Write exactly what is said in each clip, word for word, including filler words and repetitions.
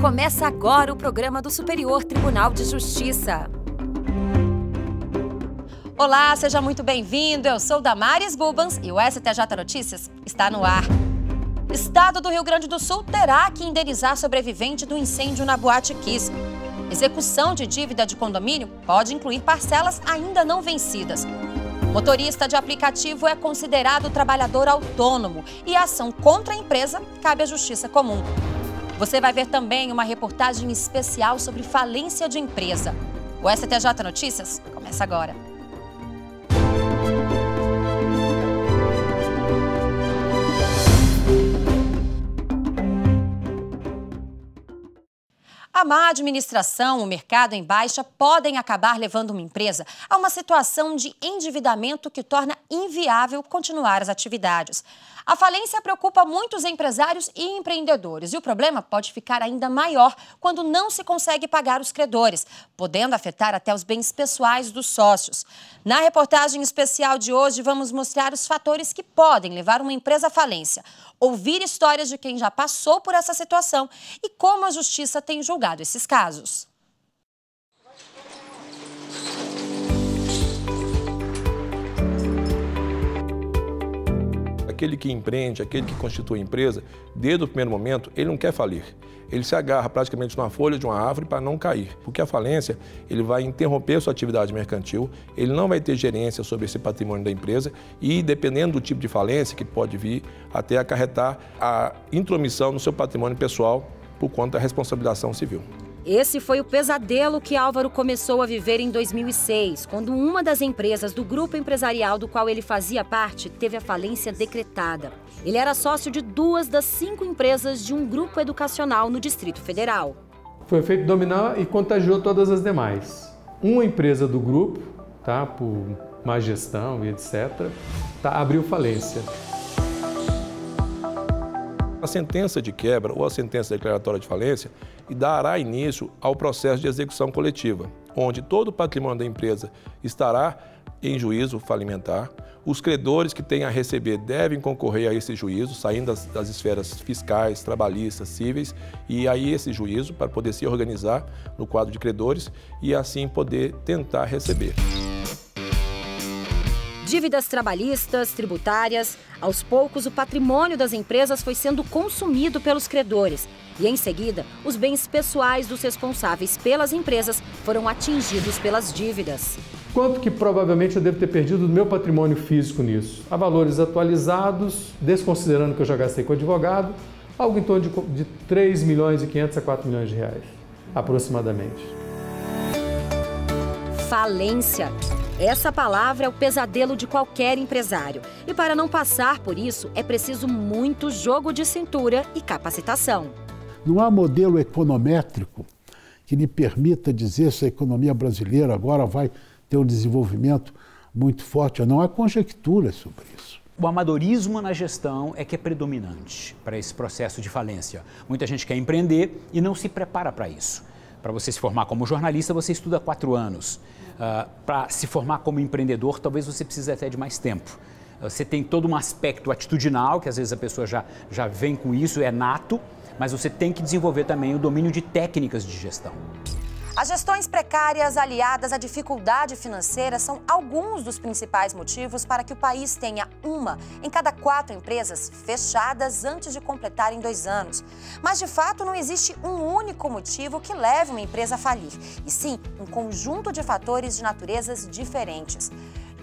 Começa agora o programa do Superior Tribunal de Justiça. Olá, seja muito bem-vindo. Eu sou Damares Bubans e o S T J Notícias está no ar. Estado do Rio Grande do Sul terá que indenizar sobrevivente do incêndio na Boate Kiss. Execução de dívida de condomínio pode incluir parcelas ainda não vencidas. Motorista de aplicativo é considerado trabalhador autônomo e a ação contra a empresa cabe à Justiça Comum. Você vai ver também uma reportagem especial sobre falência de empresa. O S T J Notícias começa agora. A má administração, o mercado em baixa, podem acabar levando uma empresa a uma situação de endividamento que torna inviável continuar as atividades. A falência preocupa muitos empresários e empreendedores e o problema pode ficar ainda maior quando não se consegue pagar os credores, podendo afetar até os bens pessoais dos sócios. Na reportagem especial de hoje, vamos mostrar os fatores que podem levar uma empresa à falência, ouvir histórias de quem já passou por essa situação e como a justiça tem julgado esses casos. Aquele que empreende, aquele que constitui a empresa, desde o primeiro momento, ele não quer falir. Ele se agarra praticamente numa folha de uma árvore para não cair. Porque a falência, ele vai interromper sua atividade mercantil, ele não vai ter gerência sobre esse patrimônio da empresa e, dependendo do tipo de falência que pode vir, até acarretar a intromissão no seu patrimônio pessoal por conta da responsabilização civil. Esse foi o pesadelo que Álvaro começou a viver em dois mil e seis, quando uma das empresas do grupo empresarial do qual ele fazia parte teve a falência decretada. Ele era sócio de duas das cinco empresas de um grupo educacional no Distrito Federal. Foi efeito dominó e contagiou todas as demais. Uma empresa do grupo, tá, por má gestão e etcétera, tá, abriu falência. A sentença de quebra ou a sentença declaratória de falência dará início ao processo de execução coletiva, onde todo o patrimônio da empresa estará em juízo falimentar. Os credores que têm a receber devem concorrer a esse juízo, saindo das, das esferas fiscais, trabalhistas, cíveis, e aí esse juízo para poder se organizar no quadro de credores e assim poder tentar receber. Dívidas trabalhistas, tributárias, aos poucos o patrimônio das empresas foi sendo consumido pelos credores e, em seguida, os bens pessoais dos responsáveis pelas empresas foram atingidos pelas dívidas. Quanto que provavelmente eu devo ter perdido do meu patrimônio físico nisso? A valores atualizados, desconsiderando que eu já gastei com advogado, algo em torno de, de três milhões e quinhentos a quatro milhões de reais, aproximadamente. Falência. Essa palavra é o pesadelo de qualquer empresário. E para não passar por isso, é preciso muito jogo de cintura e capacitação. Não há modelo econométrico que lhe permita dizer se a economia brasileira agora vai ter um desenvolvimento muito forte. Não há conjectura sobre isso. O amadorismo na gestão é que é predominante para esse processo de falência. Muita gente quer empreender e não se prepara para isso. Para você se formar como jornalista, você estuda quatro anos. Uh, para se formar como empreendedor, talvez você precise até de mais tempo. Uh, você tem todo um aspecto atitudinal, que às vezes a pessoa já, já vem com isso, é nato, mas você tem que desenvolver também o domínio de técnicas de gestão. As gestões precárias aliadas à dificuldade financeira são alguns dos principais motivos para que o país tenha uma em cada quatro empresas fechadas antes de completarem dois anos. Mas, de fato, não existe um único motivo que leve uma empresa a falir, e sim um conjunto de fatores de naturezas diferentes.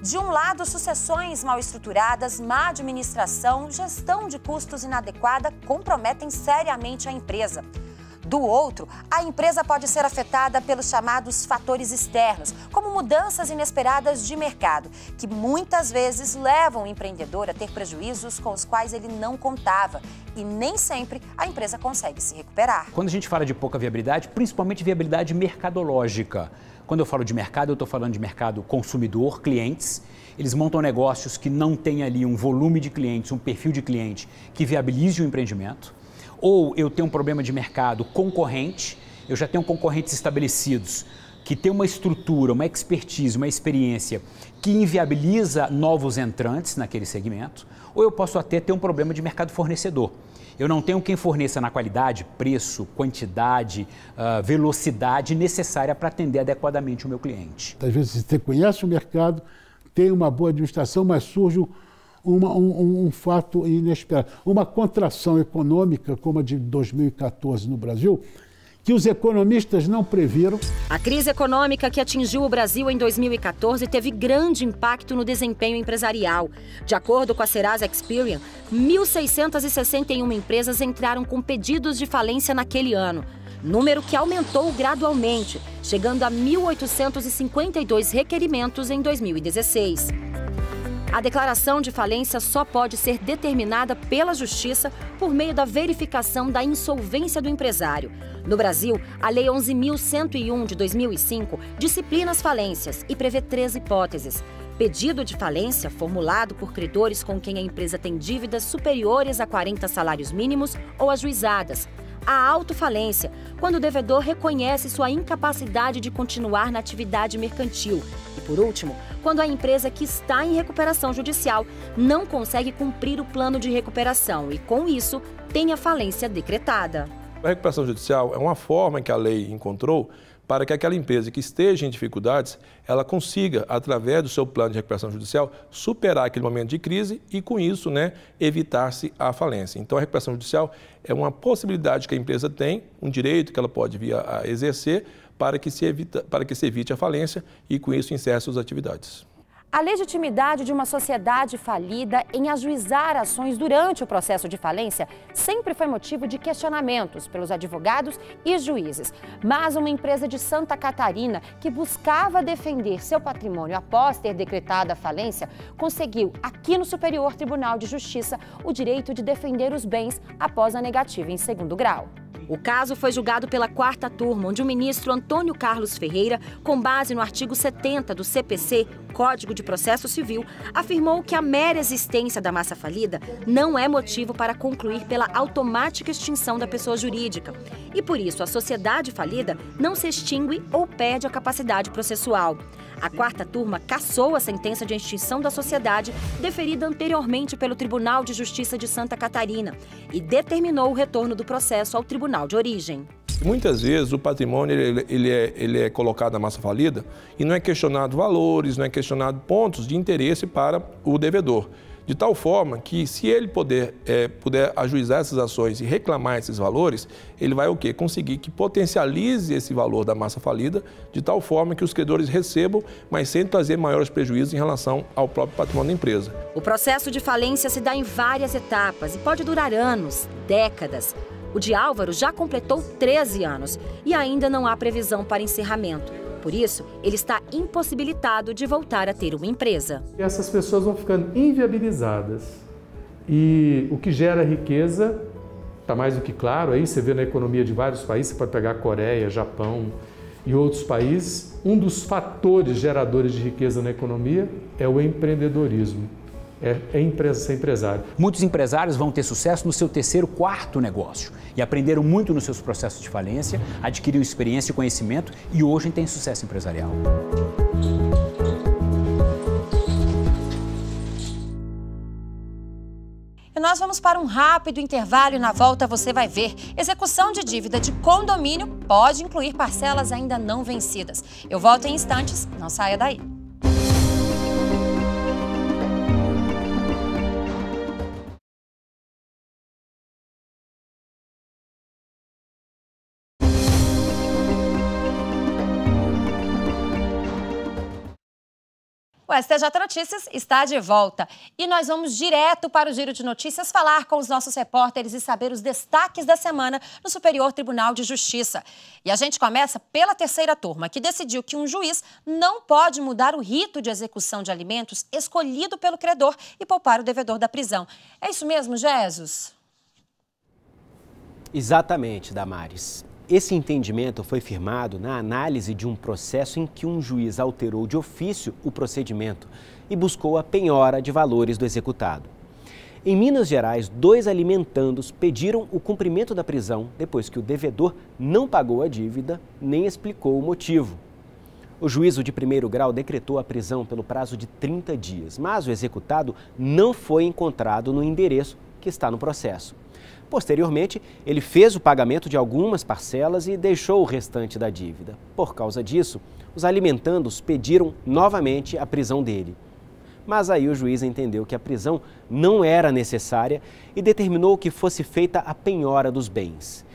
De um lado, sucessões mal estruturadas, má administração, gestão de custos inadequada comprometem seriamente a empresa. Do outro, a empresa pode ser afetada pelos chamados fatores externos, como mudanças inesperadas de mercado, que muitas vezes levam o empreendedor a ter prejuízos com os quais ele não contava e nem sempre a empresa consegue se recuperar. Quando a gente fala de pouca viabilidade, principalmente viabilidade mercadológica. Quando eu falo de mercado, eu estou falando de mercado consumidor, clientes. Eles montam negócios que não têm ali um volume de clientes, um perfil de cliente que viabilize o empreendimento. Ou eu tenho um problema de mercado concorrente, eu já tenho concorrentes estabelecidos. que tem uma estrutura, uma expertise, uma experiência que inviabiliza novos entrantes naquele segmento, ou eu posso até ter um problema de mercado fornecedor. Eu não tenho quem forneça na qualidade, preço, quantidade, velocidade necessária para atender adequadamente o meu cliente. Às vezes você conhece o mercado, tem uma boa administração, mas surge uma, um, um fato inesperado. Uma contração econômica como a de dois mil e quatorze no Brasil, que os economistas não previram. A crise econômica que atingiu o Brasil em dois mil e quatorze teve grande impacto no desempenho empresarial. De acordo com a Serasa Experian, mil seiscentas e sessenta e uma empresas entraram com pedidos de falência naquele ano, número que aumentou gradualmente, chegando a mil oitocentos e cinquenta e dois requerimentos em dois mil e dezesseis. A declaração de falência só pode ser determinada pela Justiça por meio da verificação da insolvência do empresário. No Brasil, a Lei onze mil cento e um de dois mil e cinco disciplina as falências e prevê três hipóteses. Pedido de falência formulado por credores com quem a empresa tem dívidas superiores a quarenta salários mínimos ou ajuizadas. A autofalência, quando o devedor reconhece sua incapacidade de continuar na atividade mercantil. E, por último, quando a empresa que está em recuperação judicial não consegue cumprir o plano de recuperação e, com isso, tem a falência decretada. A recuperação judicial é uma forma que a lei encontrou para que aquela empresa que esteja em dificuldades, ela consiga, através do seu plano de recuperação judicial, superar aquele momento de crise e, com isso, né, evitar-se a falência. Então, a recuperação judicial é uma possibilidade que a empresa tem, um direito que ela pode vir a exercer para que se evita, para que se evite a falência e, com isso, encerre suas atividades. A legitimidade de uma sociedade falida em ajuizar ações durante o processo de falência sempre foi motivo de questionamentos pelos advogados e juízes. Mas uma empresa de Santa Catarina que buscava defender seu patrimônio após ter decretado a falência, conseguiu aqui no Superior Tribunal de Justiça o direito de defender os bens após a negativa em segundo grau. O caso foi julgado pela quarta turma, onde o ministro Antônio Carlos Ferreira, com base no artigo setenta do C P C, Código de Processo Civil, afirmou que a mera existência da massa falida não é motivo para concluir pela automática extinção da pessoa jurídica. E, por isso, a sociedade falida não se extingue ou perde a capacidade processual. A quarta turma cassou a sentença de extinção da sociedade deferida anteriormente pelo Tribunal de Justiça de Santa Catarina e determinou o retorno do processo ao tribunal de origem. Muitas vezes o patrimônio ele, ele, é, ele é colocado na massa falida e não é questionado valores, não é questionado pontos de interesse para o devedor. De tal forma que se ele poder, é, puder ajuizar essas ações e reclamar esses valores, ele vai o quê? Conseguir que potencialize esse valor da massa falida, de tal forma que os credores recebam, mas sem trazer maiores prejuízos em relação ao próprio patrimônio da empresa. O processo de falência se dá em várias etapas e pode durar anos, décadas. O de Álvaro já completou treze anos e ainda não há previsão para encerramento. Por isso, ele está impossibilitado de voltar a ter uma empresa. Essas pessoas vão ficando inviabilizadas e o que gera riqueza, está mais do que claro, aí você vê na economia de vários países, você pode pegar Coreia, Japão e outros países, um dos fatores geradores de riqueza na economia é o empreendedorismo. É, é empresa, ser empresário. Muitos empresários vão ter sucesso no seu terceiro, quarto negócio e aprenderam muito nos seus processos de falência, adquiriram experiência e conhecimento e hoje têm sucesso empresarial. E nós vamos para um rápido intervalo e na volta você vai ver. Execução de dívida de condomínio pode incluir parcelas ainda não vencidas. Eu volto em instantes, não saia daí. O S T J Notícias está de volta e nós vamos direto para o Giro de Notícias falar com os nossos repórteres e saber os destaques da semana no Superior Tribunal de Justiça. E a gente começa pela terceira turma, que decidiu que um juiz não pode mudar o rito de execução de alimentos escolhido pelo credor e poupar o devedor da prisão. É isso mesmo, Jesus? Exatamente, Damares. Esse entendimento foi firmado na análise de um processo em que um juiz alterou de ofício o procedimento e buscou a penhora de valores do executado. Em Minas Gerais, dois alimentandos pediram o cumprimento da prisão depois que o devedor não pagou a dívida nem explicou o motivo. O juízo de primeiro grau decretou a prisão pelo prazo de trinta dias, mas o executado não foi encontrado no endereço que está no processo. Posteriormente, ele fez o pagamento de algumas parcelas e deixou o restante da dívida. Por causa disso, os alimentandos pediram novamente a prisão dele. Mas aí o juiz entendeu que a prisão não era necessária e determinou que fosse feita a penhora dos bens.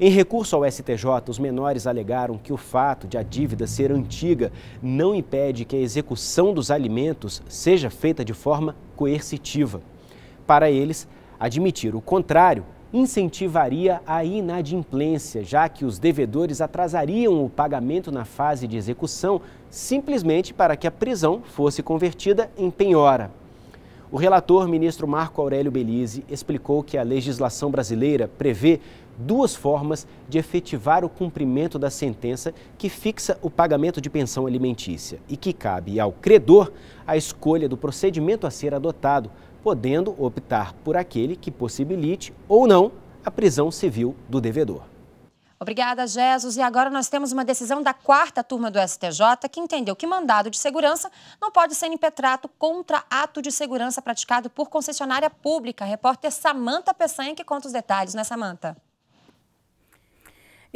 Em recurso ao S T J, os menores alegaram que o fato de a dívida ser antiga não impede que a execução dos alimentos seja feita de forma coercitiva. Para eles, admitir o contrário incentivaria a inadimplência, já que os devedores atrasariam o pagamento na fase de execução simplesmente para que a prisão fosse convertida em penhora. O relator, ministro Marco Aurélio Belize, explicou que a legislação brasileira prevê duas formas de efetivar o cumprimento da sentença que fixa o pagamento de pensão alimentícia e que cabe ao credor a escolha do procedimento a ser adotado, podendo optar por aquele que possibilite ou não a prisão civil do devedor. Obrigada, Jesus. E agora nós temos uma decisão da quarta turma do S T J que entendeu que mandado de segurança não pode ser impetrado contra ato de segurança praticado por concessionária pública. A repórter Samanta Peçanha que conta os detalhes, né, Samanta?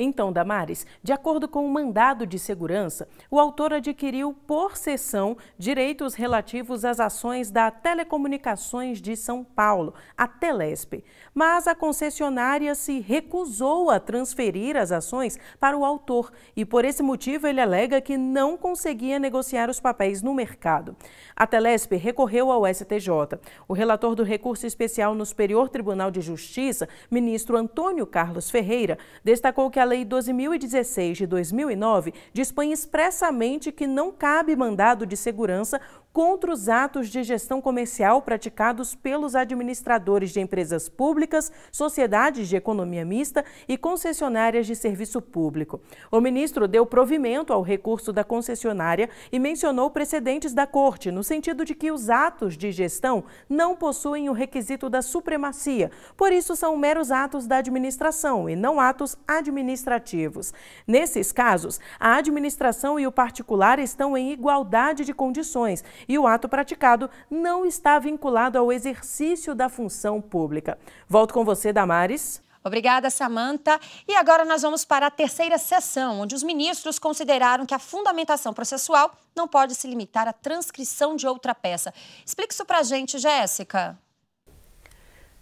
Então, Damares, de acordo com o mandado de segurança, o autor adquiriu por cessão direitos relativos às ações da Telecomunicações de São Paulo, a Telesp, mas a concessionária se recusou a transferir as ações para o autor e por esse motivo ele alega que não conseguia negociar os papéis no mercado. A Telesp recorreu ao S T J. O relator do recurso especial no Superior Tribunal de Justiça, ministro Antônio Carlos Ferreira, destacou que a Lei doze mil e dezesseis de dois mil e nove dispõe expressamente que não cabe mandado de segurança contra os atos de gestão comercial praticados pelos administradores de empresas públicas, sociedades de economia mista e concessionárias de serviço público. O ministro deu provimento ao recurso da concessionária e mencionou precedentes da Corte, no sentido de que os atos de gestão não possuem o requisito da supremacia, por isso são meros atos da administração e não atos administrativos. Nesses casos, a administração e o particular estão em igualdade de condições, e o ato praticado não está vinculado ao exercício da função pública. Volto com você, Damares. Obrigada, Samanta. E agora nós vamos para a terceira sessão, onde os ministros consideraram que a fundamentação processual não pode se limitar à transcrição de outra peça. Explique isso pra gente, Jéssica.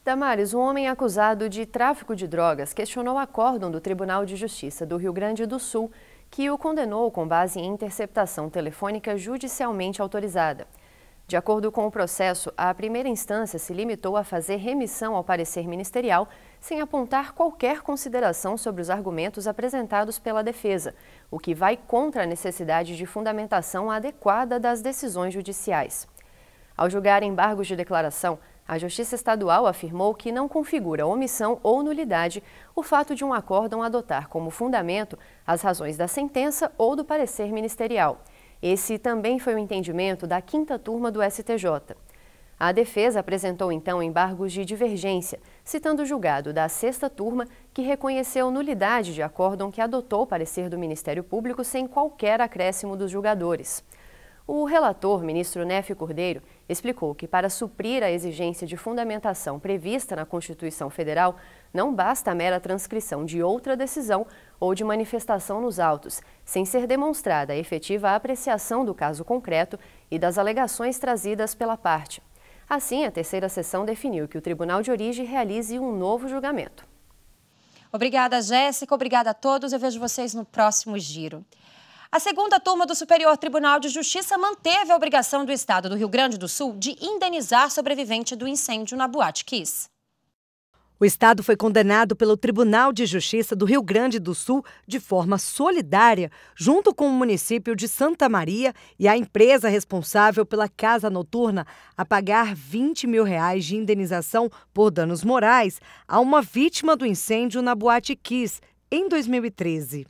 Damares, um homem acusado de tráfico de drogas questionou o acórdão do Tribunal de Justiça do Rio Grande do Sul, que o condenou com base em interceptação telefônica judicialmente autorizada. De acordo com o processo, a primeira instância se limitou a fazer remissão ao parecer ministerial, sem apontar qualquer consideração sobre os argumentos apresentados pela defesa, o que vai contra a necessidade de fundamentação adequada das decisões judiciais. Ao julgar embargos de declaração, a Justiça Estadual afirmou que não configura omissão ou nulidade o fato de um acórdão adotar como fundamento as razões da sentença ou do parecer ministerial. Esse também foi o entendimento da quinta turma do S T J. A defesa apresentou então embargos de divergência, citando o julgado da sexta turma, que reconheceu nulidade de acórdão que adotou o parecer do Ministério Público sem qualquer acréscimo dos julgadores. O relator, ministro Nefi Cordeiro, explicou que para suprir a exigência de fundamentação prevista na Constituição Federal, não basta a mera transcrição de outra decisão ou de manifestação nos autos, sem ser demonstrada a efetiva apreciação do caso concreto e das alegações trazidas pela parte. Assim, a terceira sessão definiu que o Tribunal de Origem realize um novo julgamento. Obrigada, Jéssica. Obrigada a todos. Eu vejo vocês no próximo giro. A segunda turma do Superior Tribunal de Justiça manteve a obrigação do Estado do Rio Grande do Sul de indenizar sobrevivente do incêndio na Boate Kiss. O Estado foi condenado pelo Tribunal de Justiça do Rio Grande do Sul de forma solidária, junto com o município de Santa Maria e a empresa responsável pela casa noturna, a pagar vinte mil reais de indenização por danos morais a uma vítima do incêndio na Boate Kiss, em dois mil e treze.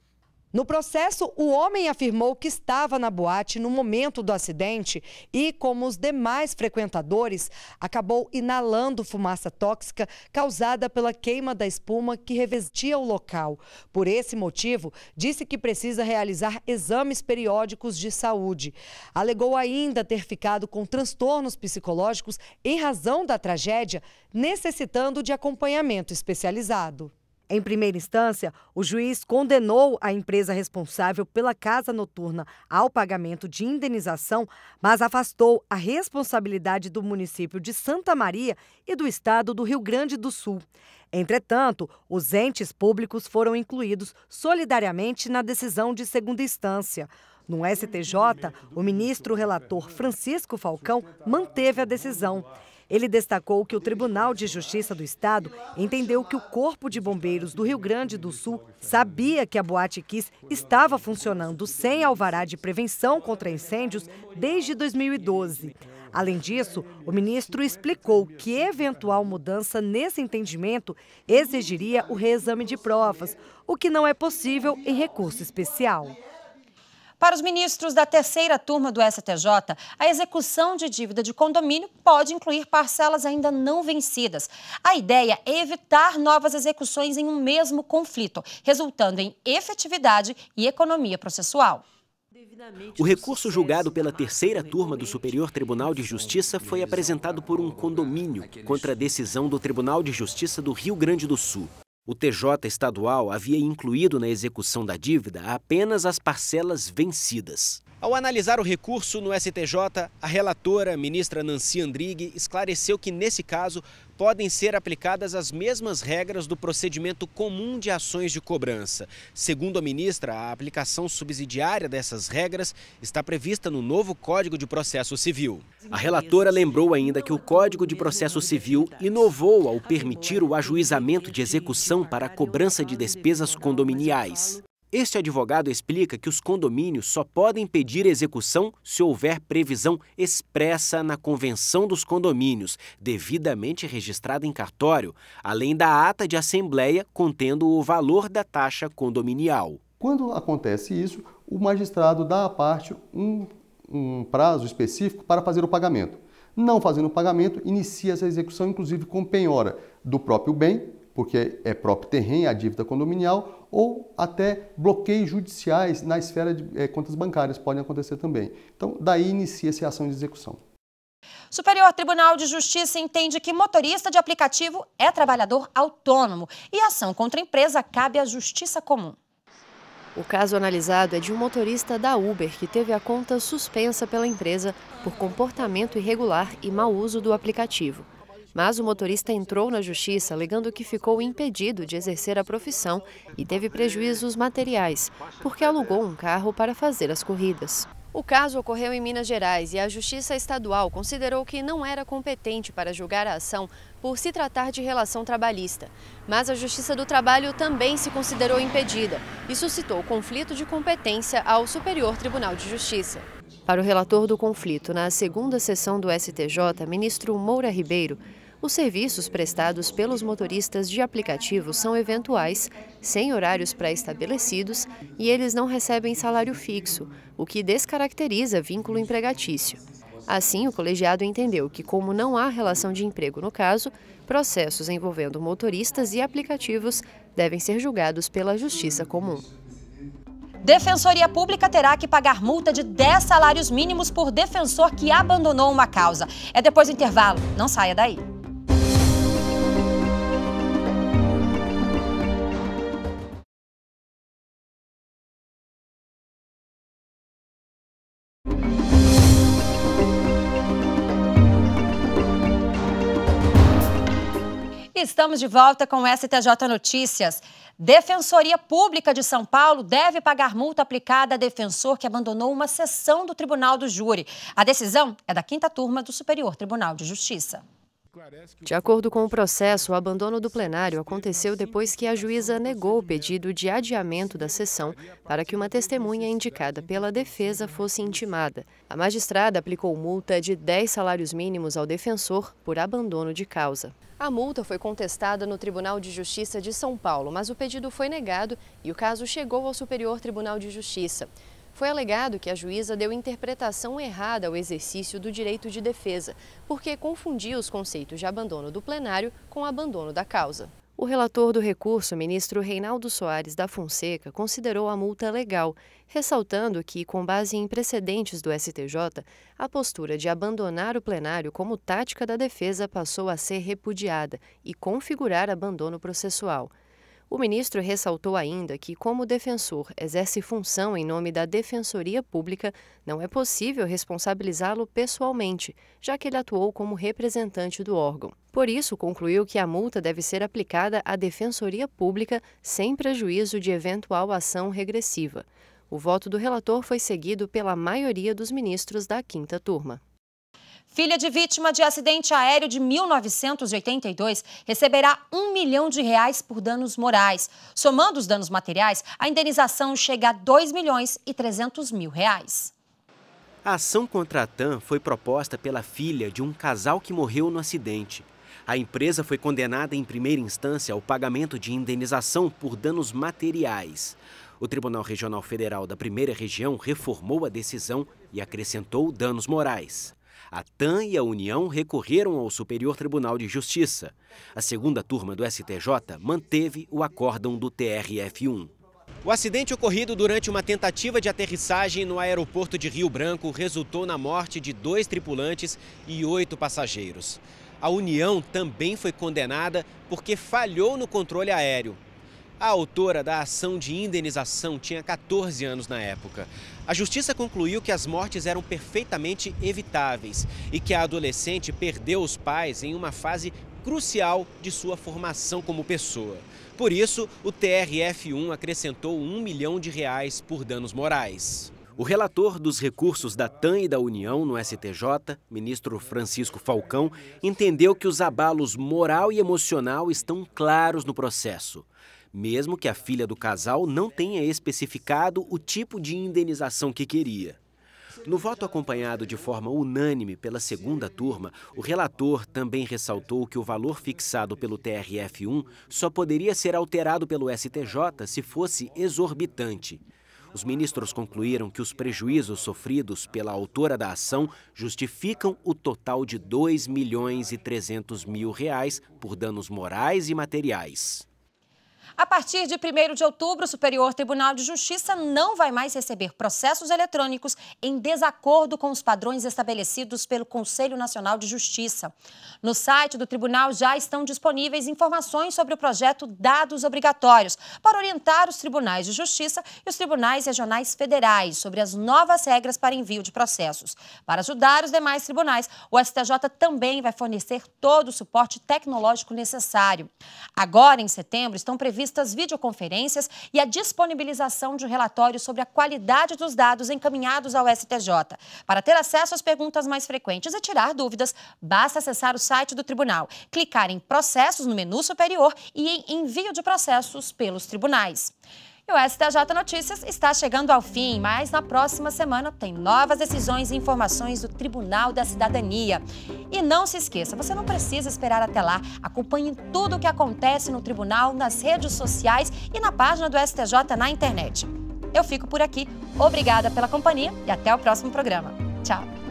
No processo, o homem afirmou que estava na boate no momento do acidente e, como os demais frequentadores, acabou inalando fumaça tóxica causada pela queima da espuma que revestia o local. Por esse motivo, disse que precisa realizar exames periódicos de saúde. Alegou ainda ter ficado com transtornos psicológicos em razão da tragédia, necessitando de acompanhamento especializado. Em primeira instância, o juiz condenou a empresa responsável pela casa noturna ao pagamento de indenização, mas afastou a responsabilidade do município de Santa Maria e do estado do Rio Grande do Sul. Entretanto, os entes públicos foram incluídos solidariamente na decisão de segunda instância. No S T J, o ministro relator Francisco Falcão manteve a decisão. Ele destacou que o Tribunal de Justiça do Estado entendeu que o Corpo de Bombeiros do Rio Grande do Sul sabia que a Boate Kiss estava funcionando sem alvará de prevenção contra incêndios desde dois mil e doze. Além disso, o ministro explicou que eventual mudança nesse entendimento exigiria o reexame de provas, o que não é possível em recurso especial. Para os ministros da terceira turma do S T J, a execução de dívida de condomínio pode incluir parcelas ainda não vencidas. A ideia é evitar novas execuções em um mesmo conflito, resultando em efetividade e economia processual. O recurso julgado pela terceira turma do Superior Tribunal de Justiça foi apresentado por um condomínio contra a decisão do Tribunal de Justiça do Rio Grande do Sul. O T J estadual havia incluído na execução da dívida apenas as parcelas vencidas. Ao analisar o recurso no S T J, a relatora, ministra Nancy Andrighi, esclareceu que, nesse caso, podem ser aplicadas as mesmas regras do procedimento comum de ações de cobrança. Segundo a ministra, a aplicação subsidiária dessas regras está prevista no novo Código de Processo Civil. A relatora lembrou ainda que o Código de Processo Civil inovou ao permitir o ajuizamento de execução para a cobrança de despesas condominiais. Este advogado explica que os condomínios só podem pedir execução se houver previsão expressa na Convenção dos Condomínios, devidamente registrada em cartório, além da ata de assembleia contendo o valor da taxa condominial. Quando acontece isso, o magistrado dá à parte um, um prazo específico para fazer o pagamento. Não fazendo o pagamento, inicia essa execução, inclusive com penhora do próprio bem, porque é próprio terreno, a dívida condominial, ou até bloqueios judiciais na esfera de é, contas bancárias podem acontecer também. Então, daí inicia-se a ação de execução. Superior Tribunal de Justiça entende que motorista de aplicativo é trabalhador autônomo e a ação contra a empresa cabe à justiça comum. O caso analisado é de um motorista da Uber que teve a conta suspensa pela empresa por comportamento irregular e mau uso do aplicativo. Mas o motorista entrou na justiça alegando que ficou impedido de exercer a profissão e teve prejuízos materiais, porque alugou um carro para fazer as corridas. O caso ocorreu em Minas Gerais e a Justiça Estadual considerou que não era competente para julgar a ação por se tratar de relação trabalhista. Mas a Justiça do Trabalho também se considerou impedida e suscitou conflito de competência ao Superior Tribunal de Justiça. Para o relator do conflito, na segunda sessão do S T J, ministro Moura Ribeiro, os serviços prestados pelos motoristas de aplicativo são eventuais, sem horários pré-estabelecidos, e eles não recebem salário fixo, o que descaracteriza vínculo empregatício. Assim, o colegiado entendeu que, como não há relação de emprego no caso, processos envolvendo motoristas e aplicativos devem ser julgados pela Justiça Comum. Defensoria Pública terá que pagar multa de dez salários mínimos por defensor que abandonou uma causa. É depois do intervalo, não saia daí. Estamos de volta com o S T J Notícias. Defensoria Pública de São Paulo deve pagar multa aplicada a defensor que abandonou uma sessão do Tribunal do Júri. A decisão é da quinta turma do Superior Tribunal de Justiça. De acordo com o processo, o abandono do plenário aconteceu depois que a juíza negou o pedido de adiamento da sessão para que uma testemunha indicada pela defesa fosse intimada. A magistrada aplicou multa de dez salários mínimos ao defensor por abandono de causa. A multa foi contestada no Tribunal de Justiça de São Paulo, mas o pedido foi negado e o caso chegou ao Superior Tribunal de Justiça. Foi alegado que a juíza deu interpretação errada ao exercício do direito de defesa, porque confundia os conceitos de abandono do plenário com abandono da causa. O relator do recurso, ministro Reinaldo Soares da Fonseca, considerou a multa legal, ressaltando que, com base em precedentes do S T J, a postura de abandonar o plenário como tática da defesa passou a ser repudiada e configurar abandono processual. O ministro ressaltou ainda que, como o defensor exerce função em nome da Defensoria Pública, não é possível responsabilizá-lo pessoalmente, já que ele atuou como representante do órgão. Por isso, concluiu que a multa deve ser aplicada à Defensoria Pública sem prejuízo de eventual ação regressiva. O voto do relator foi seguido pela maioria dos ministros da quinta turma. Filha de vítima de acidente aéreo de mil novecentos e oitenta e dois receberá um milhão de reais por danos morais. Somando os danos materiais, a indenização chega a dois milhões e trezentos mil reais. A ação contra a TAM foi proposta pela filha de um casal que morreu no acidente. A empresa foi condenada em primeira instância ao pagamento de indenização por danos materiais. O Tribunal Regional Federal da Primeira Região reformou a decisão e acrescentou danos morais. A TAM e a União recorreram ao Superior Tribunal de Justiça. A segunda turma do S T J manteve o acórdão do T R F um. O acidente ocorrido durante uma tentativa de aterrissagem no aeroporto de Rio Branco resultou na morte de dois tripulantes e oito passageiros. A União também foi condenada porque falhou no controle aéreo. A autora da ação de indenização tinha quatorze anos na época. A justiça concluiu que as mortes eram perfeitamente evitáveis e que a adolescente perdeu os pais em uma fase crucial de sua formação como pessoa. Por isso, o T R F um acrescentou um milhão de reais por danos morais. O relator dos recursos da TAM e da União no S T J, ministro Francisco Falcão, entendeu que os abalos moral e emocional estão claros no processo. Mesmo que a filha do casal não tenha especificado o tipo de indenização que queria. No voto acompanhado de forma unânime pela segunda turma, o relator também ressaltou que o valor fixado pelo T R F um só poderia ser alterado pelo S T J se fosse exorbitante. Os ministros concluíram que os prejuízos sofridos pela autora da ação justificam o total de dois milhões e trezentos mil reais por danos morais e materiais. A partir de primeiro de outubro, o Superior Tribunal de Justiça não vai mais receber processos eletrônicos em desacordo com os padrões estabelecidos pelo Conselho Nacional de Justiça. No site do tribunal já estão disponíveis informações sobre o projeto Dados Obrigatórios, para orientar os tribunais de justiça e os tribunais regionais federais sobre as novas regras para envio de processos. Para ajudar os demais tribunais, o S T J também vai fornecer todo o suporte tecnológico necessário. Agora, em setembro, estão previstos vistas, videoconferências e a disponibilização de relatórios sobre a qualidade dos dados encaminhados ao S T J. Para ter acesso às perguntas mais frequentes e tirar dúvidas, basta acessar o site do tribunal, clicar em processos no menu superior e em envio de processos pelos tribunais. E o S T J Notícias está chegando ao fim, mas na próxima semana tem novas decisões e informações do Tribunal da Cidadania. E não se esqueça, você não precisa esperar até lá. Acompanhe tudo o que acontece no tribunal, nas redes sociais e na página do S T J na internet. Eu fico por aqui. Obrigada pela companhia e até o próximo programa. Tchau!